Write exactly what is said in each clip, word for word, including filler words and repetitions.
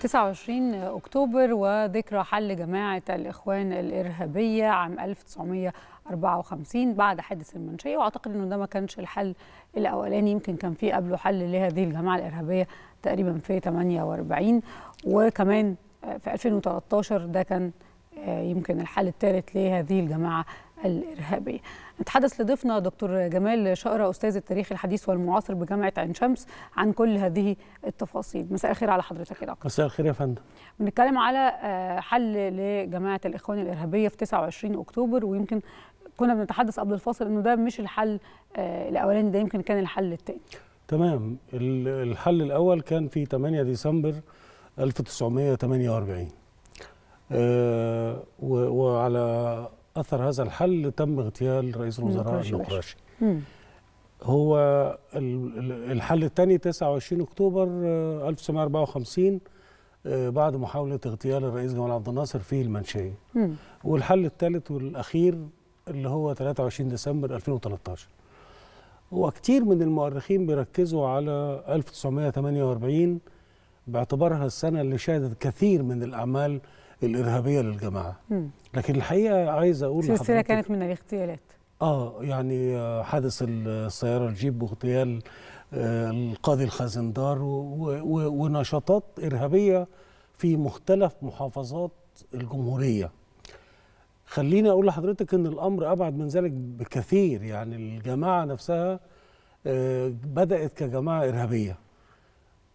تسعة وعشرين أكتوبر وذكرى حل جماعة الإخوان الإرهابية عام ألف وتسعمائة وأربعة وخمسين بعد حادث المنشية، وأعتقد أنه ده ما كانش الحل الأولاني، يمكن كان في قبله حل لهذه الجماعة الإرهابية تقريبا في ثمانية وأربعين، وكمان في ألفين وثلاثة عشر ده كان يمكن الحل الثالث لهذه الجماعة الإرهابية. نتحدث لضيفنا دكتور جمال شقرة، أستاذ التاريخ الحديث والمعاصر بجامعة عين شمس، عن كل هذه التفاصيل. مساء الخير على حضرتك يا دكتور. مساء الخير يا فندم. بنتكلم على حل لجماعة الإخوان الإرهابية في تسعة وعشرين أكتوبر، ويمكن كنا بنتحدث قبل الفاصل إنه ده مش الحل الأولاني، ده يمكن كان الحل الثاني. تمام. الحل الأول كان في ثمانية ديسمبر ألف وتسعمائة وثمانية وأربعين، أه وعلى أثر هذا الحل تم اغتيال رئيس الوزراء النقراشي. هو الحل الثاني تسعة وعشرين أكتوبر ألف وتسعمائة وأربعة وخمسين بعد محاولة اغتيال الرئيس جمال عبد الناصر في المنشية. مم. والحل الثالث والأخير اللي هو ثلاثة وعشرين ديسمبر ألفين وثلاثة عشر. وكتير من المؤرخين بيركزوا على ألف وتسعمائة وثمانية وأربعين باعتبارها السنة اللي شهدت كثير من الأعمال الإرهابية للجماعة. مم. لكن الحقيقة عايز أقول لحضرتك السلسلة كانت من الاغتيالات. آه يعني حادث السيارة الجيب واغتيال آه القاضي الخزندار ونشاطات إرهابية في مختلف محافظات الجمهورية. خليني أقول لحضرتك إن الأمر أبعد من ذلك بكثير، يعني الجماعة نفسها آه بدأت كجماعة إرهابية.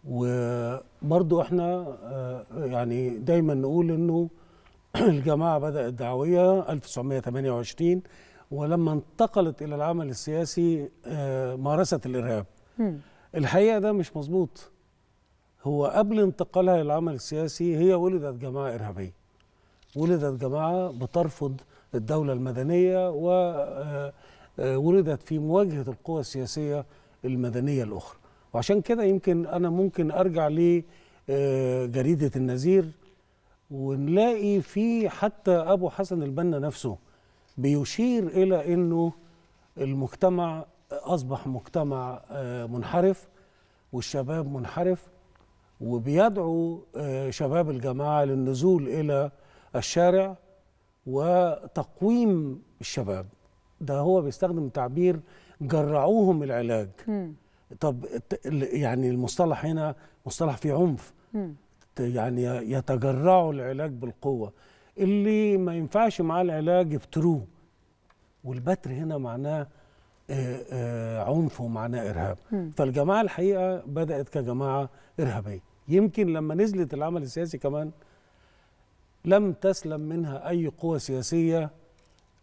وبرضو احنا يعني دايما نقول انه الجماعه بدات دعويه ألف وتسعمائة وثمانية وعشرين، ولما انتقلت الى العمل السياسي مارست الارهاب. الحقيقه ده مش مظبوط. هو قبل انتقالها للعمل السياسي هي ولدت جماعه ارهابيه، ولدت جماعه بترفض الدوله المدنيه، وولدت في مواجهه القوى السياسيه المدنيه الاخرى. وعشان كده يمكن أنا ممكن أرجع لجريدة النذير ونلاقي فيه حتى أبو حسن البنا نفسه بيشير إلى أنه المجتمع أصبح مجتمع منحرف والشباب منحرف، وبيدعو شباب الجماعة للنزول إلى الشارع وتقويم الشباب. ده هو بيستخدم تعبير جرعوهم العلاج. م. طب يعني المصطلح هنا مصطلح فيه عنف. م. يعني يتجرعوا العلاج بالقوة، اللي ما ينفعش معاه العلاج يبتروه، والبتر هنا معناه آآ آآ عنف ومعناه إرهاب. م. فالجماعة الحقيقة بدأت كجماعة إرهابية. يمكن لما نزلت العمل السياسي كمان لم تسلم منها أي قوة سياسية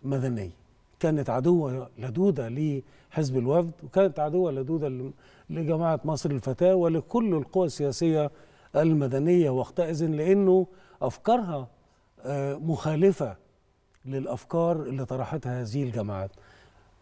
مدنية. كانت عدوة لدودة لحزب الوفد، وكانت عدوة لدودة لجماعة مصر الفتاة ولكل القوى السياسية المدنية وقتئذ، لأنه أفكارها مخالفة للأفكار اللي طرحتها هذه الجماعات.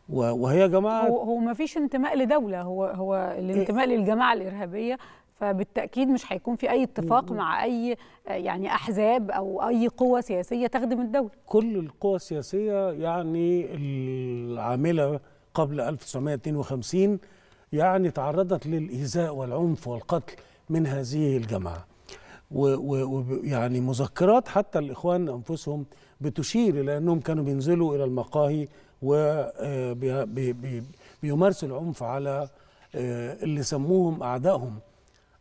وهي جماعة هو, هو ما فيش انتماء لدولة، هو هو الانتماء للجماعة الإرهابية، فبالتأكيد مش هيكون في أي اتفاق مع أي يعني أحزاب أو أي قوة سياسية تخدم الدولة. كل القوى السياسية يعني العاملة قبل ألف وتسعمائة واثنين وخمسين يعني تعرضت للإيذاء والعنف والقتل من هذه الجماعة. ويعني مذكرات حتى الإخوان أنفسهم بتشير إلى أنهم كانوا بينزلوا إلى المقاهي وبيمارسوا العنف على اللي سموهم أعدائهم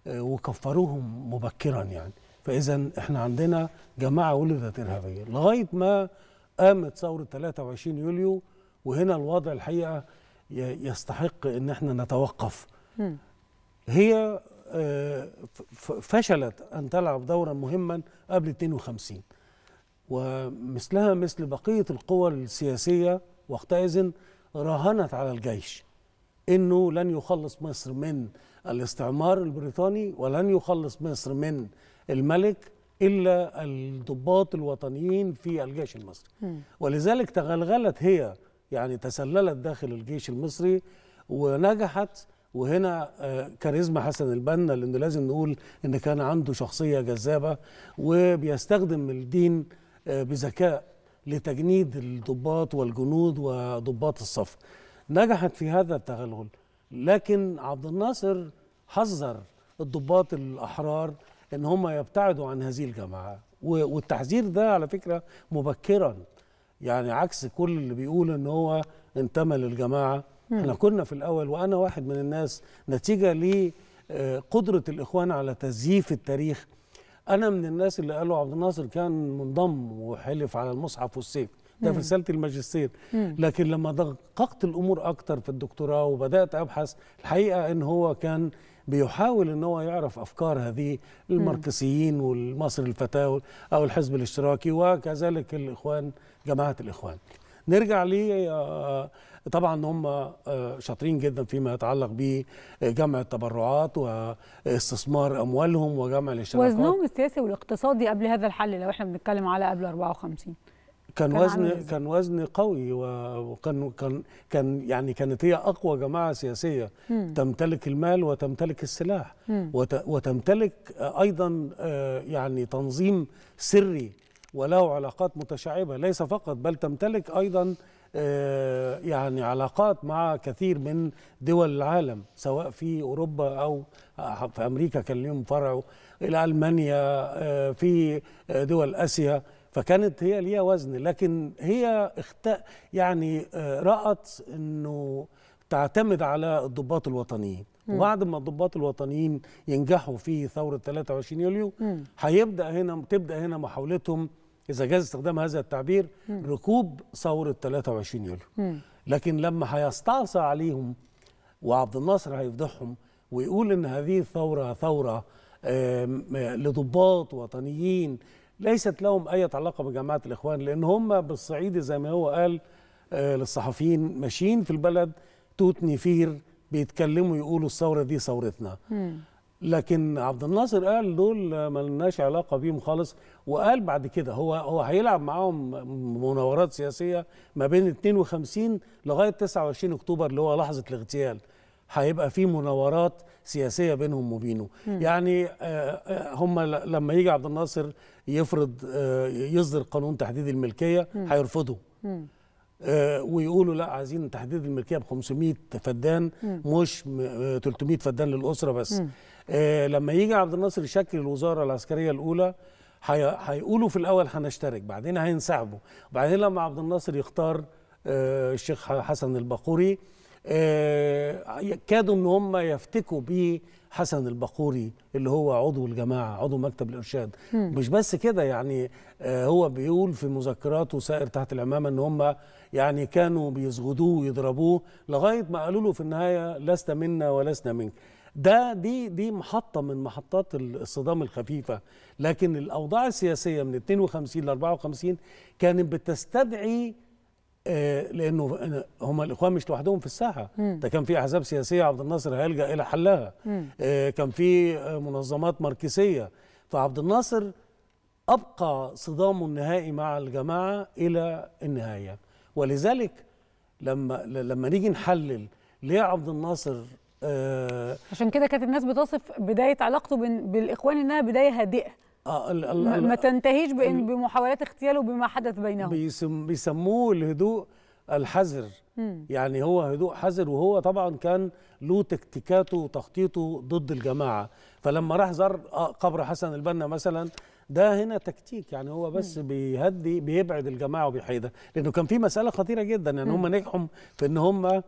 وكفروهم مبكرا. يعني فإذا احنا عندنا جماعة ولدت إرهابية لغاية ما قامت ثورة ثلاثة وعشرين يوليو، وهنا الوضع الحقيقة يستحق ان احنا نتوقف. م. هي فشلت ان تلعب دورا مهما قبل اثنين وخمسين، ومثلها مثل بقية القوى السياسية وقتئذ راهنت على الجيش انه لن يخلص مصر من الاستعمار البريطاني، ولن يخلص مصر من الملك إلا الضباط الوطنيين في الجيش المصري. م. ولذلك تغلغلت هي، يعني تسللت داخل الجيش المصري ونجحت. وهنا كاريزما حسن البنا، لأنه لازم نقول إن كان عنده شخصية جذابة وبيستخدم الدين بذكاء لتجنيد الضباط والجنود وضباط الصف، نجحت في هذا التغلغل. لكن عبد الناصر حذر الضباط الأحرار ان هم يبتعدوا عن هذه الجماعه، والتحذير ده على فكره مبكرا، يعني عكس كل اللي بيقول ان هو انتمى للجماعه. احنا كنا في الاول، وانا واحد من الناس نتيجه لقدره الاخوان على تزييف التاريخ. انا من الناس اللي قالوا عبد الناصر كان منضم وحلف على المصحف والسيف، ده في رساله الماجستير. لكن لما دققت الامور اكتر في الدكتوراه وبدات ابحث، الحقيقه ان هو كان بيحاول ان هو يعرف افكار هذه الماركسيين والمصري الفتاة او الحزب الاشتراكي وكذلك الاخوان، جماعه الاخوان. نرجع ليه، طبعا هم شاطرين جدا فيما يتعلق بجمع التبرعات واستثمار اموالهم وجمع الاشتراكات. وزنهم السياسي والاقتصادي قبل هذا الحل، لو احنا بنتكلم على قبل أربعة وخمسين كان, كان وزن كان وزن قوي، وكان كان كان يعني كانت هي اقوى جماعه سياسيه مم. تمتلك المال وتمتلك السلاح وت وتمتلك ايضا يعني تنظيم سري وله علاقات متشعبه، ليس فقط بل تمتلك ايضا يعني علاقات مع كثير من دول العالم، سواء في أوروبا أو في أمريكا كان لهم فرع، إلى ألمانيا، في دول آسيا. فكانت هي ليها وزن، لكن هي اخت... يعني رأت أنه تعتمد على الضباط الوطنيين، وبعد ما الضباط الوطنيين ينجحوا في ثورة ثلاثة وعشرين يوليو هيبدأ هنا تبدأ هنا محاولتهم، إذا جاز استخدام هذا التعبير، ركوب ثورة ثلاثة وعشرين يوليو. لكن لما هيستعصى عليهم وعبد الناصر هيفضحهم ويقول إن هذه الثورة ثورة لضباط وطنيين ليست لهم أي علاقة بجماعة الإخوان، لأن هم بالصعيد زي ما هو قال للصحفيين ماشيين في البلد توت نفير بيتكلموا يقولوا الثورة دي ثورتنا. لكن عبد الناصر قال دول ما لناش علاقه بيهم خالص، وقال بعد كده هو هو هيلعب معاهم مناورات سياسيه ما بين اتنين وخمسين لغايه تسعة وعشرين اكتوبر اللي هو لحظه الاغتيال، هيبقى في مناورات سياسيه بينهم وبينه. يعني هم لما يجي عبد الناصر يفرض يصدر قانون تحديد الملكيه هيرفضه ويقولوا لا عايزين تحديد الملكيه ب خمسمية فدان مش تلتمية فدان للاسره بس. آه لما يجي عبد الناصر يشكل الوزاره العسكريه الاولى هيقولوا في الاول هنشترك، بعدين هينسحبوا، بعدين لما عبد الناصر يختار آه الشيخ حسن الباقوري آه كادوا ان هم يفتكوا بيه حسن الباقوري اللي هو عضو الجماعه، عضو مكتب الارشاد. مش بس كده، يعني آه هو بيقول في مذكراته سائر تحت العمامه ان هم يعني كانوا بيسجدوه ويضربوه لغايه ما قالوا له في النهايه لست منا ولسنا منك. ده دي دي محطه من محطات الصدام الخفيفه، لكن الاوضاع السياسيه من اتنين وخمسين ل أربعة وخمسين كانت بتستدعي آه لانه هم الاخوان مش لوحدهم في الساحه، ده كان في احزاب سياسيه عبد الناصر هيلجا الى حلها، آه كان في منظمات ماركسيه، فعبد الناصر ابقى صدامه النهائي مع الجماعه الى النهايه. ولذلك لما لما نيجي نحلل ليه عبد الناصر آه عشان كده كانت الناس بتصف بداية علاقته بالإخوان إنها بداية هادئة آه ال ال ال ما تنتهيش بإن بمحاولات اغتيال وبما حدث بينهم. بيسم بيسموه الهدوء الحذر، يعني هو هدوء حذر، وهو طبعا كان له تكتيكاته وتخطيطه ضد الجماعة. فلما راح زار قبر حسن البنا مثلا، ده هنا تكتيك، يعني هو بس بيهدي بيبعد الجماعة وبيحيدها، لأنه كان في مسألة خطيرة جدا، يعني هم نجحوا في إن هم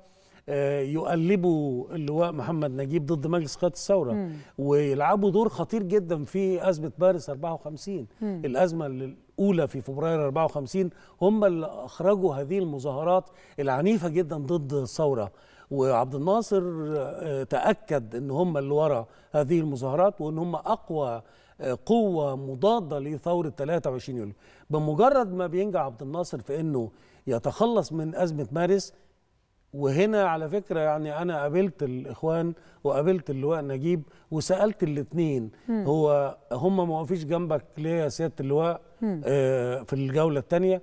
يقلبوا اللواء محمد نجيب ضد مجلس قيادة الثورة مم. ويلعبوا دور خطير جدا في أزمة باريس أربعة وخمسين مم. الأزمة الأولى في فبراير أربعة وخمسين هم اللي أخرجوا هذه المظاهرات العنيفة جدا ضد الثورة، وعبد الناصر تأكد أن هم اللي ورا هذه المظاهرات وأن هم أقوى قوة مضادة لثورة ثلاثة وعشرين يوليو. بمجرد ما بينجح عبد الناصر في أنه يتخلص من أزمة باريس، وهنا على فكرة يعني أنا قابلت الإخوان وقابلت اللواء نجيب وسألت الاثنين، هو هم ما وقفوش جنبك ليه يا سيادة اللواء آه في الجولة الثانية؟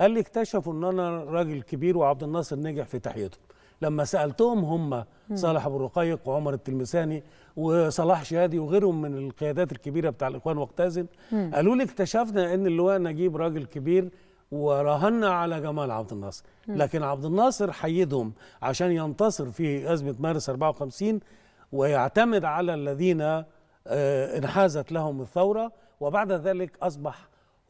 قال لي اكتشفوا إن أنا راجل كبير وعبد الناصر نجح في تحيتهم. لما سألتهم هم صالح أبو الرقيق وعمر التلمساني وصلاح شهادي وغيرهم من القيادات الكبيرة بتاع الإخوان وقتها، قالوا لي اكتشفنا إن اللواء نجيب راجل كبير وراهنا على جمال عبد الناصر، لكن عبد الناصر حيدهم عشان ينتصر في أزمة مارس أربعة وخمسين ويعتمد على الذين انحازت لهم الثورة، وبعد ذلك أصبح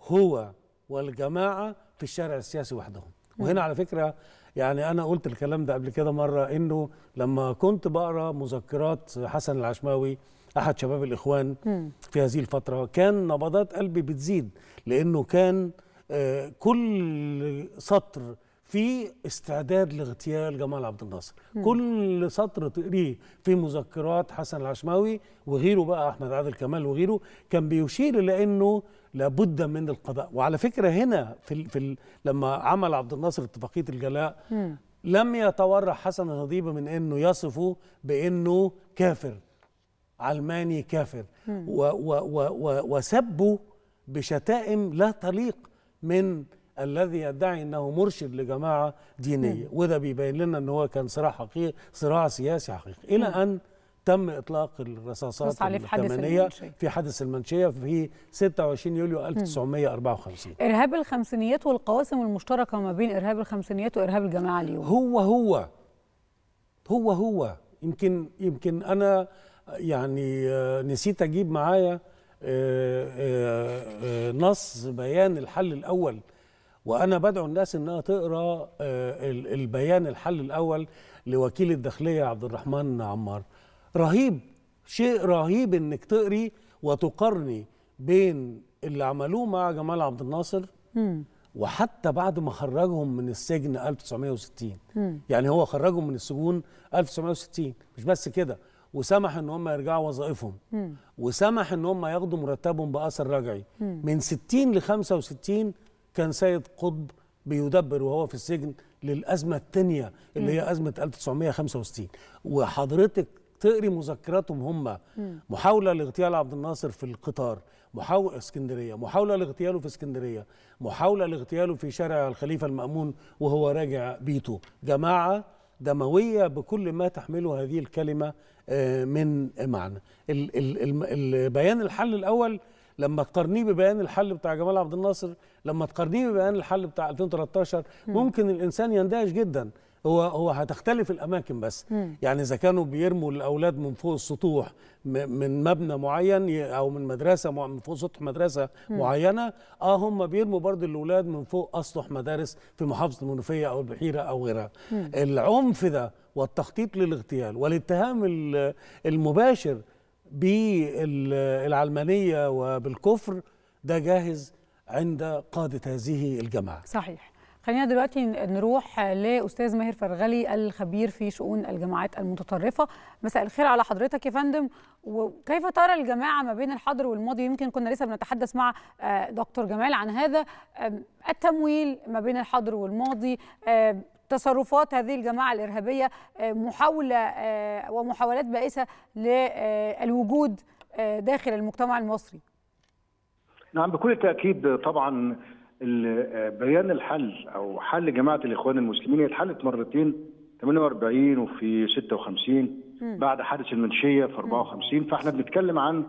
هو والجماعة في الشارع السياسي وحدهم. وهنا على فكرة يعني أنا قلت الكلام ده قبل كده مرة، إنه لما كنت بقرأ مذكرات حسن العشماوي أحد شباب الإخوان في هذه الفترة كان نبضات قلبي بتزيد، لأنه كان كل سطر في استعداد لاغتيال جمال عبد الناصر. مم. كل سطر تقريه في مذكرات حسن العشماوي وغيره بقى، أحمد عادل كمال وغيره، كان بيشير إلى أنه لابد من القضاء. وعلى فكرة هنا في, في لما عمل عبد الناصر اتفاقية الجلاء، مم. لم يتورع حسن الهضيبي من أنه يصفه بأنه كافر علماني كافر، وسبه بشتائم لا تليق من الذي يدعي انه مرشد لجماعه دينيه. مم. وده بيبين لنا ان هو كان صراع حقيقي، صراع سياسي حقيقي، الى ان تم اطلاق الرصاصات الثمانيه في حادث المنشيه في ستة وعشرين يوليو ألف وتسعمائة وأربعة وخمسين. ارهاب الخمسينيات والقواسم المشتركه ما بين ارهاب الخمسينيات وارهاب الجماعه اليوم هو هو هو هو يمكن يمكن انا يعني نسيت اجيب معايا نص بيان الحل الاول، وأنا بدعو الناس إنها تقرأ البيان الحل الأول لوكيل الداخلية عبد الرحمن عمار. رهيب، شيء رهيب إنك تقري وتقارني بين اللي عملوه مع جمال عبد الناصر مم. وحتى بعد ما خرجهم من السجن ألف وتسعمائة وستين. مم. يعني هو خرجهم من السجون ألف وتسعمائة وستين، مش بس كده، وسمح إن هم يرجعوا وظائفهم، مم. وسمح إن هم ياخدوا مرتبهم بأثر رجعي. مم. من ستين لخمسة وستين كان سيد قطب بيدبر وهو في السجن للأزمة الثانية اللي هي أزمة ألف وتسعمائة وخمسة وستين، وحضرتك تقري مذكراتهم هم. محاولة لاغتيال عبد الناصر في القطار، محاولة اسكندرية، محاولة لاغتياله في اسكندرية، محاولة لاغتياله في شارع الخليفة المأمون وهو راجع بيته. جماعة دموية بكل ما تحمله هذه الكلمة من معنى. البيان الحل الأول لما تقارنيه ببيان الحل بتاع جمال عبد الناصر، لما تقارنيه ببيان الحل بتاع ألفين وثلاثة عشر، ممكن الانسان يندهش جدا. هو هو هتختلف الاماكن بس. مم. يعني اذا كانوا بيرموا الاولاد من فوق السطوح من مبنى معين او من مدرسه من فوق سطح مدرسه مم. معينه، اه هم بيرموا برضه الاولاد من فوق اسطح مدارس في محافظه المنوفيه او البحيره او غيرها. مم. العنف ده والتخطيط للاغتيال والاتهام المباشر بالعلمانية وبالكفر ده جاهز عند قادة هذه الجماعة. صحيح. خلينا دلوقتي نروح لأستاذ ماهر فرغلي الخبير في شؤون الجماعات المتطرفة. مساء الخير على حضرتك يا فندم. وكيف ترى الجماعة ما بين الحاضر والماضي؟ يمكن كنا لسه بنتحدث مع دكتور جمال عن هذا التمويل ما بين الحاضر والماضي، تصرفات هذه الجماعة الإرهابية، محاولة ومحاولات بائسة للوجود داخل المجتمع المصري. نعم بكل تأكيد. طبعا بيان الحل أو حل جماعة الإخوان المسلمين هي اتحلت مرتين، ثمانية وأربعين وفي ستة وخمسين بعد حادث المنشية في أربعة وخمسين، فاحنا بنتكلم عن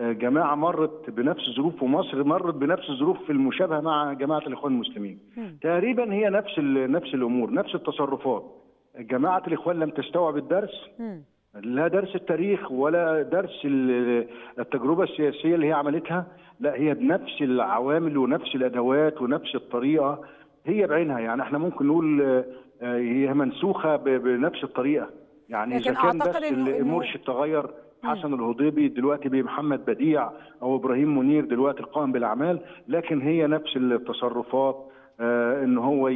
جماعة مرت بنفس الظروف، ومصر مرت بنفس الظروف في المشابهة مع جماعة الإخوان المسلمين. مم. تقريبا هي نفس نفس الأمور، نفس التصرفات. جماعة الإخوان لم تستوعب الدرس، مم. لا درس التاريخ ولا درس التجربة السياسية اللي هي عملتها، لا هي بنفس العوامل ونفس الأدوات ونفس الطريقة هي بعينها. يعني احنا ممكن نقول هي منسوخة بنفس الطريقة. يعني إذا كان بس المرشد تغير، حسن الهضيبي دلوقتي بمحمد بديع او ابراهيم منير دلوقتي القائم بالاعمال، لكن هي نفس التصرفات. آه ان هو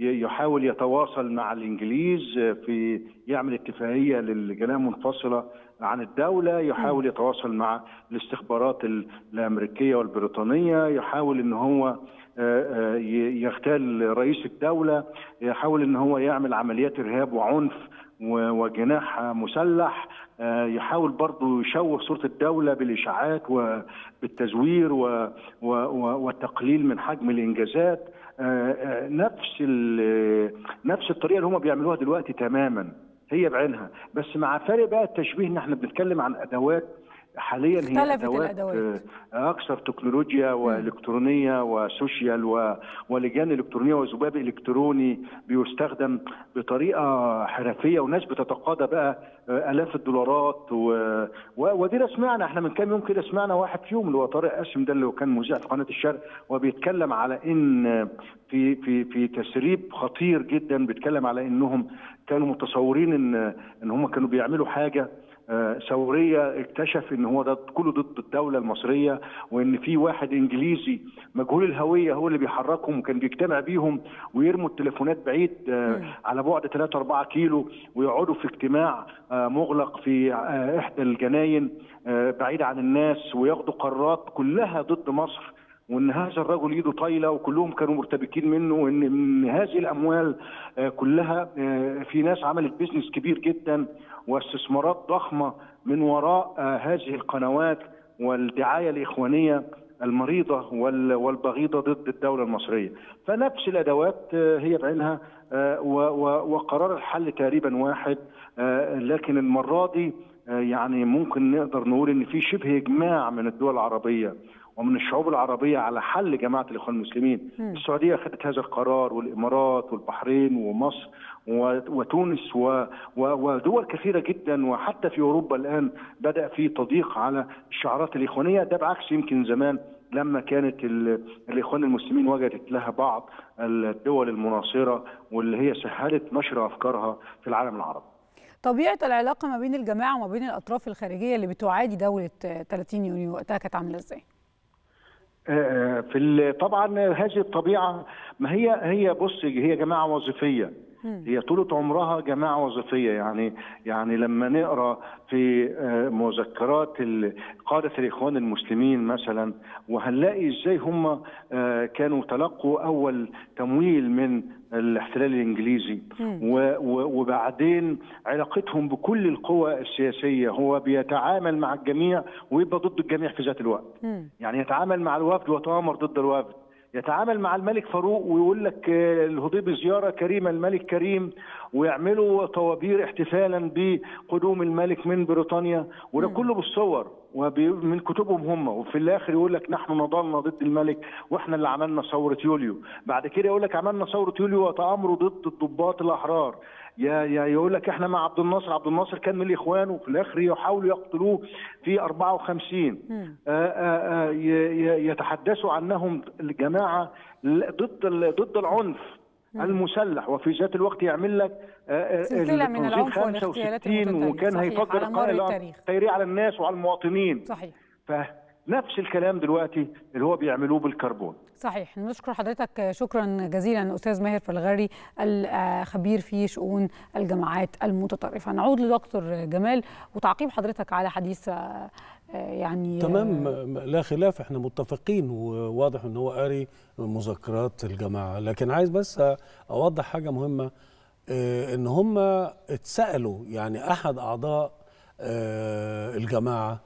يحاول يتواصل مع الانجليز، في يعمل اتفاقيه للجنايه منفصله عن الدوله، يحاول يتواصل مع الاستخبارات الامريكيه والبريطانيه، يحاول ان هو آه يغتال رئيس الدوله، يحاول ان هو يعمل عمليات ارهاب وعنف وجناح مسلح، يحاول برضه يشوه صورة الدولة بالإشاعات وبالتزوير والتقليل من حجم الإنجازات. نفس نفس الطريقة اللي هم بيعملوها دلوقتي تماما، هي بعينها، بس مع فرق بقى التشبيه ان احنا بنتكلم عن أدوات حاليا هي ادوات اكثر تكنولوجيا والكترونيه وسوشيال ولجان الكترونيه وذباب الكتروني بيستخدم بطريقه حرفيه، وناس بتتقاضى بقى الاف الدولارات و... ودينا سمعنا احنا من كام يوم كده، سمعنا واحد فيهم اللي هو طارق قاسم ده اللي كان مذيع في قناه الشرق، وبيتكلم على ان في في في تسريب خطير جدا، بيتكلم على انهم كانوا متصورين ان ان هم كانوا بيعملوا حاجه ثوريه، اكتشف ان هو ده كله ضد الدوله المصريه، وان في واحد انجليزي مجهول الهويه هو اللي بيحركهم وكان بيجتمع بيهم ويرموا التليفونات بعيد على بعد ثلاثة أربعة كيلو، ويقعدوا في اجتماع مغلق في احدى الجناين بعيد عن الناس وياخدوا قرارات كلها ضد مصر، وان هذا الرجل ايده طايله وكلهم كانوا مرتبكين منه، وان هذه الاموال كلها في ناس عملت بيزنس كبير جدا واستثمارات ضخمه من وراء هذه القنوات والدعايه الاخوانيه المريضه والبغيضه ضد الدوله المصريه. فنفس الادوات هي بعينها، وقرار الحل تقريبا واحد، لكن المره دي يعني ممكن نقدر نقول ان في شبه اجماع من الدول العربيه ومن الشعوب العربية على حل جماعة الإخوان المسلمين. م. السعودية خدت هذا القرار، والإمارات والبحرين ومصر وتونس و... و... ودول كثيرة جدا، وحتى في أوروبا الآن بدأ في تضييق على الشعارات الإخوانية. ده بعكس يمكن زمان لما كانت ال... الإخوان المسلمين وجدت لها بعض الدول المناصرة واللي هي سهلت نشر أفكارها في العالم العربي. طبيعة العلاقة ما بين الجماعة وما بين الأطراف الخارجية اللي بتعادي دولة ثلاثين يونيو وقتها كانت عاملة إزاي؟ في طبعا هذه الطبيعه، ما هي هي بص هي جماعه وظيفيه، هي طولة عمرها جماعه وظيفيه، يعني يعني لما نقرا في مذكرات قاده الاخوان المسلمين مثلا، وهنلاقي ازاي هم كانوا تلقوا اول تمويل من الاحتلال الانجليزي، وبعدين علاقتهم بكل القوى السياسيه، هو بيتعامل مع الجميع ويبقى ضد الجميع في ذات الوقت، يعني يتعامل مع الوفد ويتآمر ضد الوفد، يتعامل مع الملك فاروق ويقول لك الهضيبي زياره كريمه الملك كريم، ويعملوا طوابير احتفالا بقدوم الملك من بريطانيا، وده كله بالصور ومن كتبهم هم، وفي الاخر يقول لك نحن نضلنا ضد الملك واحنا اللي عملنا ثوره يوليو، بعد كده يقول لك عملنا ثوره يوليو وتآمروا ضد الضباط الاحرار، يا يا يقول لك احنا مع عبد الناصر، عبد الناصر كان من الاخوان وفي الاخر يحاولوا يقتلوه في أربعة وخمسين. آآ آآ يتحدثوا عنهم الجماعه ضد ضد العنف المسلح، وفي ذات الوقت يعمل لك سلسله من العنف والاغتيالات، وكان هيفجر قناه تيريه على الناس وعلى المواطنين. صحيح. فنفس الكلام دلوقتي اللي هو بيعملوه بالكربون. صحيح. نشكر حضرتك شكرا جزيلا استاذ ماهر فرغلي الخبير في شؤون الجماعات المتطرفه. نعود لدكتور جمال وتعقيب حضرتك على حديث يعني. تمام، لا خلاف، احنا متفقين وواضح ان هو قاري مذكرات الجماعه، لكن عايز بس اوضح حاجه مهمه، ان هم اتسالوا، يعني احد اعضاء الجماعه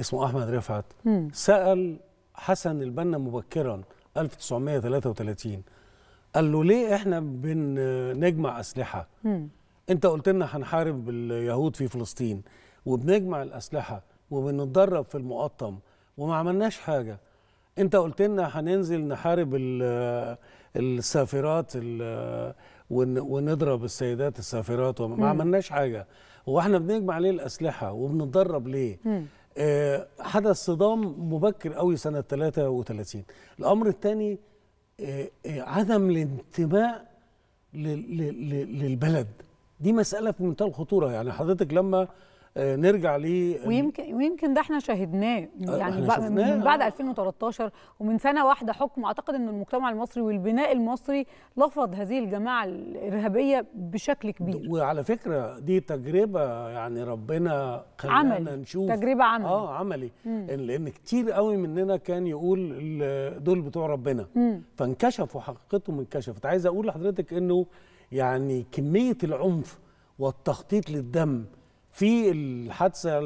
اسمه احمد رفعت سال حسن البنا مبكرا ألف وتسعمائة وثلاثة وثلاثين، قال له ليه احنا بنجمع اسلحه؟ انت قلت لنا هنحارب اليهود في فلسطين وبنجمع الاسلحه وبنتدرب في المقطم وما عملناش حاجه، انت قلت لنا هننزل نحارب السافرات ونضرب السيدات السافرات وما م. عملناش حاجه، هو احنا بنجمع ليه الاسلحه وبنتدرب ليه؟ اه حدث صدام مبكر قوي سنه ثلاثة وثلاثين. الامر الثاني اه عدم الانتماء للبلد، دي مساله في منتهى الخطوره، يعني حضرتك لما نرجع ليه، ويمكن ويمكن ده احنا شاهدناه يعني من بعد ألفين وثلاثة عشر ومن سنه واحده حكم. اعتقد ان المجتمع المصري والبناء المصري لفظ هذه الجماعه الارهابيه بشكل كبير، وعلى فكره دي تجربه يعني ربنا خلانا نشوف تجربه عملي اه عملي مم. لان كتير قوي مننا كان يقول دول بتوع ربنا مم. فانكشفوا حقيقتهم، انكشفت. عايز اقول لحضرتك انه يعني كميه العنف والتخطيط للدم في الحادثه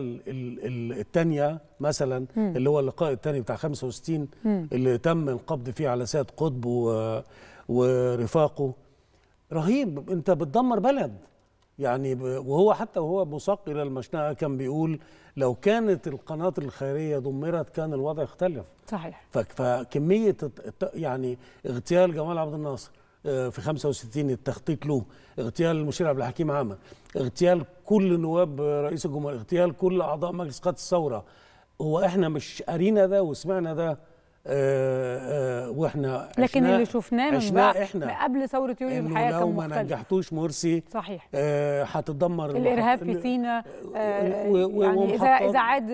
الثانيه مثلا مم. اللي هو اللقاء الثاني بتاع خمسة وستين مم. اللي تم القبض فيه على سيد قطب و... ورفاقه، رهيب، انت بتدمر بلد، يعني وهو حتى وهو مساق إلى المشنقة كان بيقول لو كانت القناة الخيرية دمرت كان الوضع اختلف. صحيح. فكمية يعني اغتيال جمال عبد الناصر في خمسة وستين التخطيط له، اغتيال المشير عبد الحكيم عامر، اغتيال كل نواب رئيس الجمهورية، اغتيال كل أعضاء مجلس قادة الثورة، هو احنا مش قارينا ده وسمعنا ده أه أه واحنا لكن اللي شفناه من بعد احنا قبل ثوره يوليو الحياه كان مختلف. لو ما نجحتوش مرسي صحيح هتتدمر أه الارهاب في سيناء أه يعني اذا اذا عاد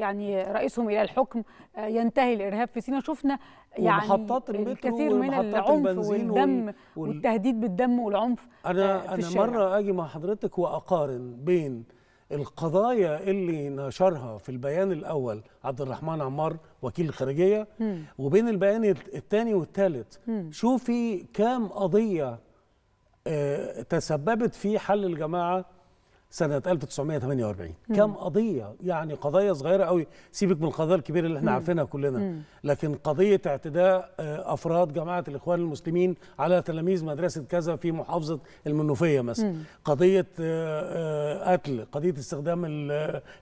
يعني رئيسهم الى الحكم ينتهي الارهاب في سيناء. شفنا يعني محطات المترو الكثير من العنف والدم وال... والتهديد بالدم والعنف. انا في انا الشارع. مره اجي مع حضرتك واقارن بين القضايا اللي نشرها في البيان الأول عبد الرحمن عمار وكيل الخارجية مم. وبين البيان الثاني والثالث، شوفي كام قضية آه تسببت في حل الجماعة سنة ألف وتسعمائة وثمانية وأربعين، كام قضية، يعني قضايا صغيرة قوي، سيبك من القضايا الكبيرة اللي احنا عارفينها كلنا، مم. لكن قضية اعتداء آه أفراد جماعة الإخوان المسلمين على تلاميذ مدرسة كذا في محافظة المنوفية مثلا، قضية آه آه قتل، قضية استخدام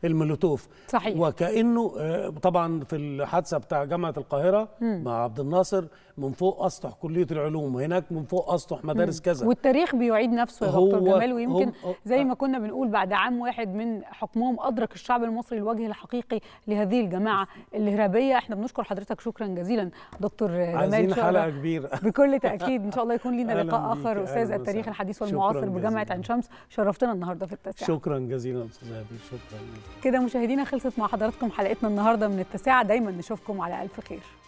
المولوتوف. صحيح. وكأنه آه طبعا في الحادثة بتاع جامعة القاهرة مم. مع عبد الناصر، من فوق أسطح كلية العلوم، هناك من فوق أسطح مدارس كذا، والتاريخ بيعيد نفسه يا دكتور جمال. ويمكن زي ما كنا بنقول بعد عام واحد من حكمهم أدرك الشعب المصري الوجه الحقيقي لهذه الجماعة الإرهابية. احنا بنشكر حضرتك شكرا جزيلا دكتور جمال. عايزين حلقة كبيرة بكل تأكيد، إن شاء الله يكون لنا لقاء آخر. أستاذ التاريخ الحديث والمعاصر بجامعة عين شمس، شرفتنا النهاردة في التاسعة. شكرا جزيلا أستاذ نبيل. شكرا كده مشاهدينا، خلصت مع حضراتكم حلقتنا النهاردة من التاسعة. دايما نشوفكم على ألف خير.